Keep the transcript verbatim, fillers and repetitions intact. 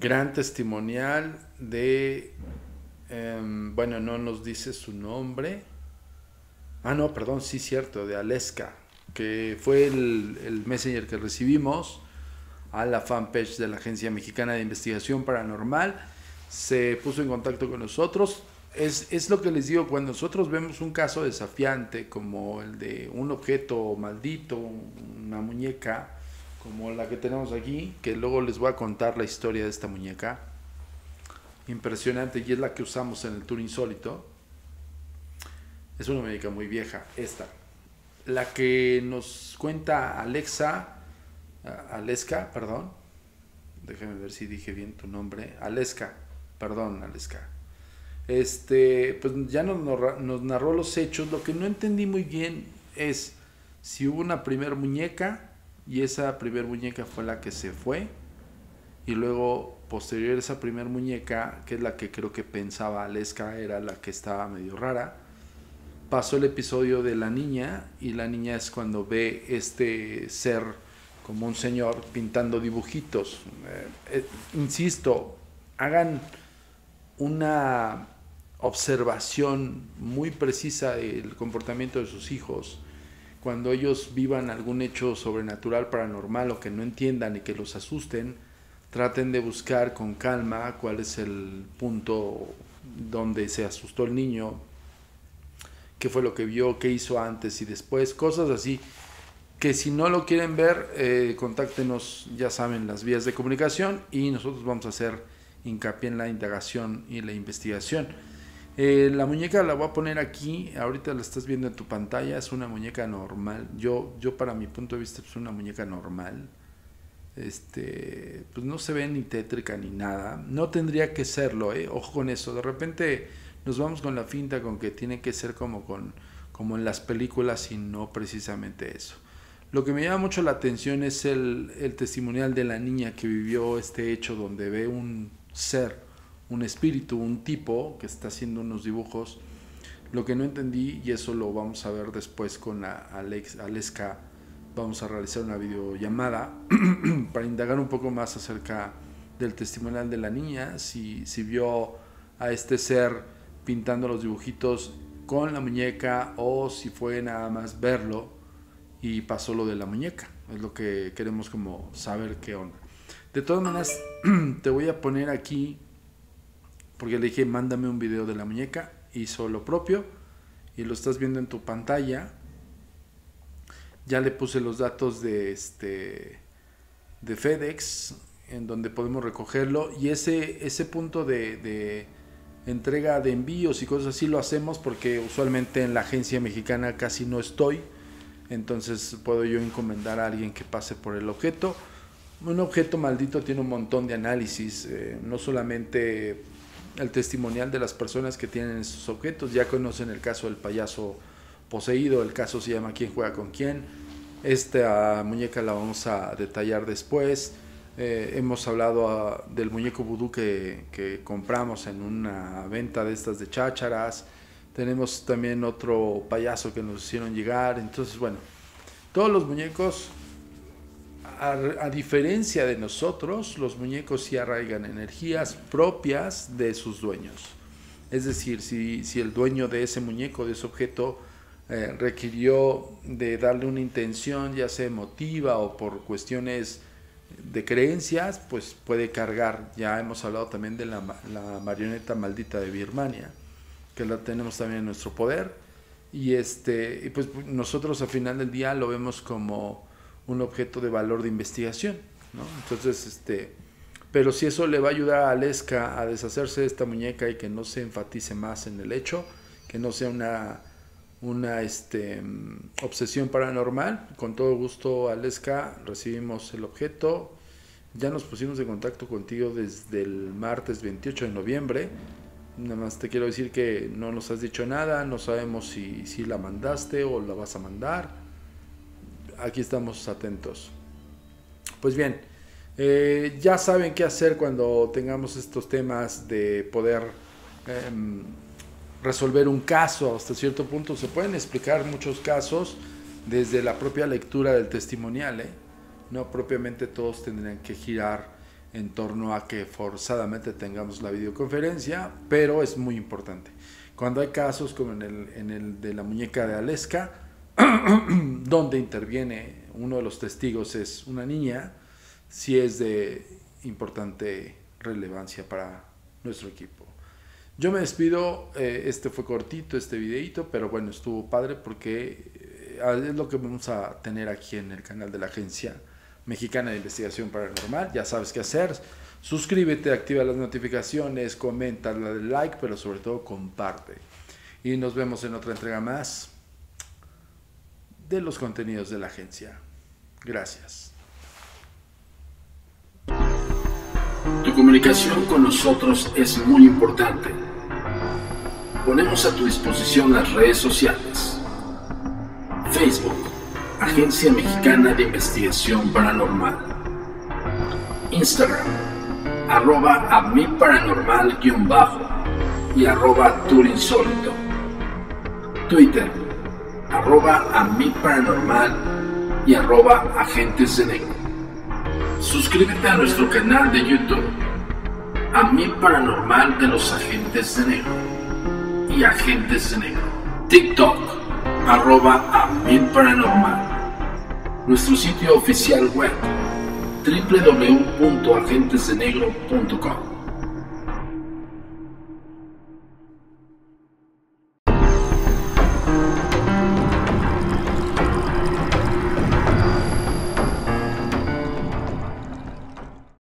gran testimonial de, eh, bueno, no nos dice su nombre, ah no, perdón, sí cierto, de Aleska, que fue el, el messenger que recibimos a la fanpage de la Agencia Mexicana de Investigación Paranormal, se puso en contacto con nosotros. Es, es lo que les digo, cuando nosotros vemos un caso desafiante como el de un objeto maldito, una muñeca como la que tenemos aquí, que luego les voy a contar la historia de esta muñeca impresionante, y es la que usamos en el Tour Insólito. Es una muñeca muy vieja, esta, la que nos cuenta Alexa Aleska, perdón, déjame ver si dije bien tu nombre, Aleska, perdón, Aleska. Este, pues ya nos, nos narró los hechos. Lo que no entendí muy bien es si hubo una primer muñeca y esa primer muñeca fue la que se fue, y luego posterior a esa primer muñeca, que es la que creo que pensaba Aleska, era la que estaba medio rara, pasó el episodio de la niña, y la niña es cuando ve este ser como un señor pintando dibujitos. Eh, eh, insisto, hagan una observación muy precisa del comportamiento de sus hijos cuando ellos vivan algún hecho sobrenatural, paranormal, o que no entiendan y que los asusten. Traten de buscar con calma cuál es el punto donde se asustó el niño, qué fue lo que vio, qué hizo antes y después, cosas así. Que si no lo quieren ver, eh, contáctenos, ya saben, las vías de comunicación, y nosotros vamos a hacer hincapié en la indagación y la investigación. Eh, la muñeca la voy a poner aquí, ahorita la estás viendo en tu pantalla, es una muñeca normal. Yo, yo para mi punto de vista es una muñeca normal. Este, pues no se ve ni tétrica ni nada. No tendría que serlo, eh. Ojo con eso. De repente nos vamos con la finta con que tiene que ser como, con, como en las películas, y no precisamente eso. Lo que me llama mucho la atención es el, el testimonial de la niña que vivió este hecho, donde ve un ser, un espíritu, un tipo que está haciendo unos dibujos. Lo que no entendí, y eso lo vamos a ver después con la Alex, Aleska, vamos a realizar una videollamada para indagar un poco más acerca del testimonial de la niña, si, si vio a este ser pintando los dibujitos con la muñeca, o si fue nada más verlo y pasó lo de la muñeca. Es lo que queremos como saber qué onda. De todas maneras, te voy a poner aquí, porque le dije, mándame un video de la muñeca, hizo lo propio, y lo estás viendo en tu pantalla. Ya le puse los datos de, este, de FedEx, en donde podemos recogerlo, y ese, ese punto de, de entrega de envíos y cosas así lo hacemos, porque usualmente en la Agencia Mexicana casi no estoy, entonces puedo yo encomendar a alguien que pase por el objeto. Un objeto maldito tiene un montón de análisis, eh, no solamente el testimonial de las personas que tienen estos objetos. Ya conocen el caso del payaso poseído, el caso se llama ¿Quién juega con quién? Esta muñeca la vamos a detallar después. Eh, hemos hablado a, del muñeco vudú que, que compramos en una venta de estas de chácharas. Tenemos también otro payaso que nos hicieron llegar. Entonces, bueno, todos los muñecos, A, a diferencia de nosotros, los muñecos sí arraigan energías propias de sus dueños. Es decir, si, si el dueño de ese muñeco, de ese objeto, eh, requirió de darle una intención, ya sea emotiva o por cuestiones de creencias, pues puede cargar. Ya hemos hablado también de la, la marioneta maldita de Birmania, que la tenemos también en nuestro poder. Y, este, y pues nosotros al final del día lo vemos como un objeto de valor de investigación, ¿no? Entonces, este, pero si eso le va a ayudar a Aleska a deshacerse de esta muñeca y que no se enfatice más en el hecho, que no sea una, una este, obsesión paranormal, con todo gusto, Aleska, recibimos el objeto. Ya nos pusimos en contacto contigo desde el martes veintiocho de noviembre, nada más te quiero decir que no nos has dicho nada, no sabemos si, si la mandaste o la vas a mandar. Aquí estamos atentos. Pues bien, eh, ya saben qué hacer cuando tengamos estos temas de poder eh, resolver un caso hasta cierto punto. Se pueden explicar muchos casos desde la propia lectura del testimonial, ¿eh? No propiamente todos tendrían que girar en torno a que forzadamente tengamos la videoconferencia, pero es muy importante. Cuando hay casos como en el, en el de la muñeca de Aleska, donde interviene uno de los testigos es una niña, sí es de importante relevancia para nuestro equipo. Yo me despido, eh, este fue cortito, este videito, pero bueno, estuvo padre porque es lo que vamos a tener aquí en el canal de la Agencia Mexicana de Investigación Paranormal. Ya sabes qué hacer, suscríbete, activa las notificaciones, comenta, dale like, pero sobre todo comparte. Y nos vemos en otra entrega más de los contenidos de la agencia. Gracias. Tu comunicación con nosotros es muy importante. Ponemos a tu disposición las redes sociales. Facebook, Agencia Mexicana de Investigación Paranormal. Instagram, arroba a mi paranormal guión bajo y arroba Tour Insólito. Twitter, arroba a mi paranormal y arroba Agentes de Negro. Suscríbete a nuestro canal de YouTube, A mi Paranormal de los Agentes de Negro y Agentes de Negro. TikTok, arroba A mi Paranormal. Nuestro sitio oficial web, doble u doble u doble u punto agentes de negro punto com.